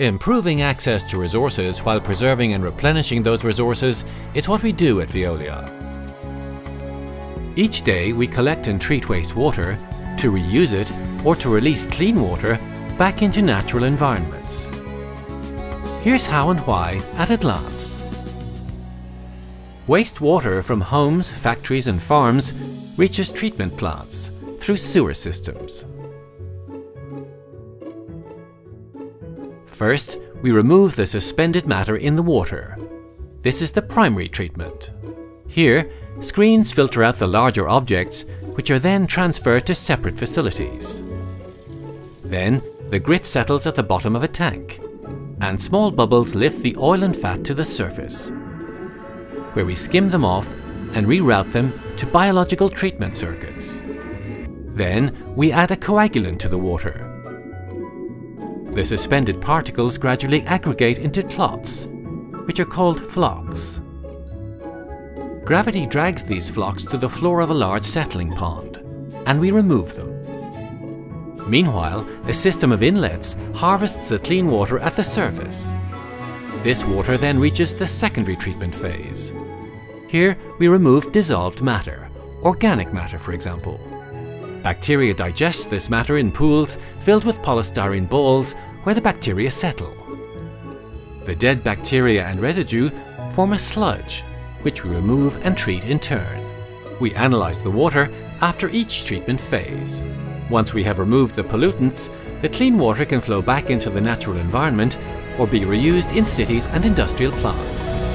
Improving access to resources while preserving and replenishing those resources is what we do at Veolia. Each day we collect and treat wastewater to reuse it or to release clean water back into natural environments. Here's how and why at a glance. Wastewater from homes, factories and farms reaches treatment plants through sewer systems. First, we remove the suspended matter in the water. This is the primary treatment. Here, screens filter out the larger objects, which are then transferred to separate facilities. Then, the grit settles at the bottom of a tank, and small bubbles lift the oil and fat to the surface, where we skim them off and reroute them to biological treatment circuits. Then, we add a coagulant to the water. The suspended particles gradually aggregate into clots, which are called flocks. Gravity drags these flocks to the floor of a large settling pond, and we remove them. Meanwhile, a system of inlets harvests the clean water at the surface. This water then reaches the secondary treatment phase. Here, we remove dissolved matter, organic matter for example. Bacteria digest this matter in pools filled with polystyrene balls where the bacteria settle. The dead bacteria and residue form a sludge, which we remove and treat in turn. We analyze the water after each treatment phase. Once we have removed the pollutants, the clean water can flow back into the natural environment or be reused in cities and industrial plants.